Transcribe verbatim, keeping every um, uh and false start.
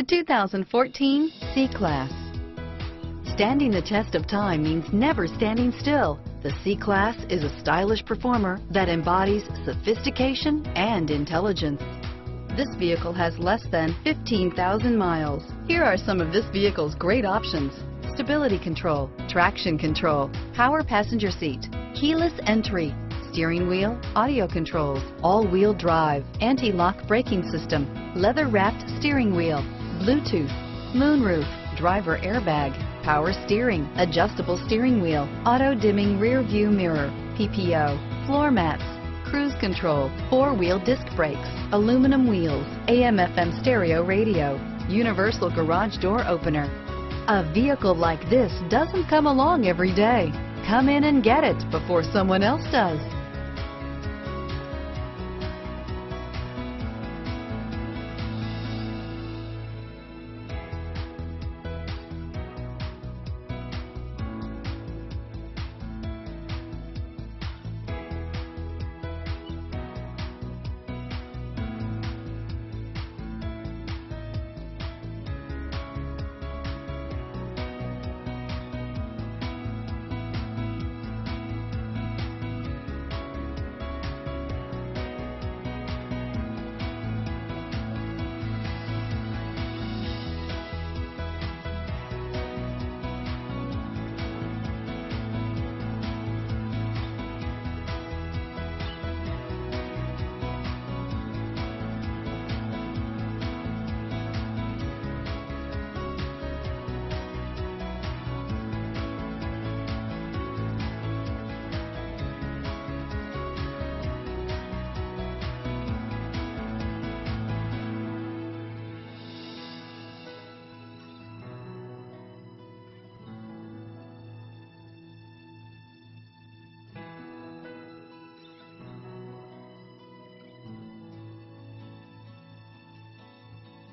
The two thousand fourteen C-Class. Standing the test of time means never standing still. The C-Class is a stylish performer that embodies sophistication and intelligence. This vehicle has less than fifteen thousand miles. Here are some of this vehicle's great options: stability control, traction control, power passenger seat, keyless entry, steering wheel audio controls, all-wheel drive, anti-lock braking system, leather-wrapped steering wheel, Bluetooth, moonroof, driver airbag, power steering, adjustable steering wheel, auto-dimming rear-view mirror, P P O, floor mats, cruise control, four-wheel disc brakes, aluminum wheels, A M F M stereo radio, universal garage door opener. A vehicle like this doesn't come along every day. Come in and get it before someone else does.